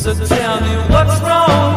So tell me what's wrong.